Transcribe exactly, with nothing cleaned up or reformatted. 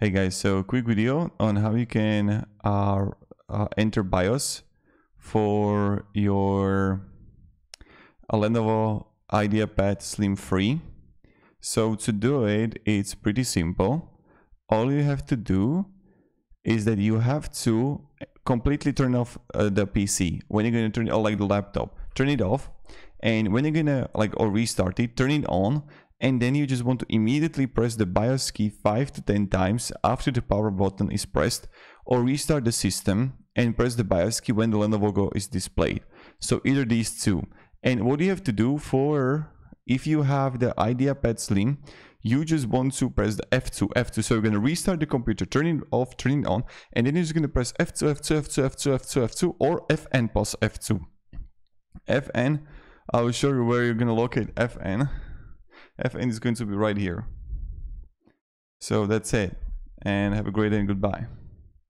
Hey guys, so quick video on how you can uh, uh, enter BIOS for your Lenovo IdeaPad Slim three. So to do it, it's pretty simple. All you have to do is that you have to completely turn off uh, the P C. When you're gonna turn it, or like the laptop, turn it off. And when you're gonna like or restart it, turn it on. And then you just want to immediately press the BIOS key five to ten times after the power button is pressed, or restart the system and press the BIOS key when the Lenovo logo is displayed. So either these two. And what you have to do for, if you have the IdeaPad Slim, you just want to press the F two, F two. So you're going to restart the computer, turn it off, turn it on, and then you're just going to press F two, F two, F two, F two, F two, F two, or F N plus F two. F N, I will show you where you're going to locate F N. F N is going to be right here. So that's it, and have a great day and goodbye.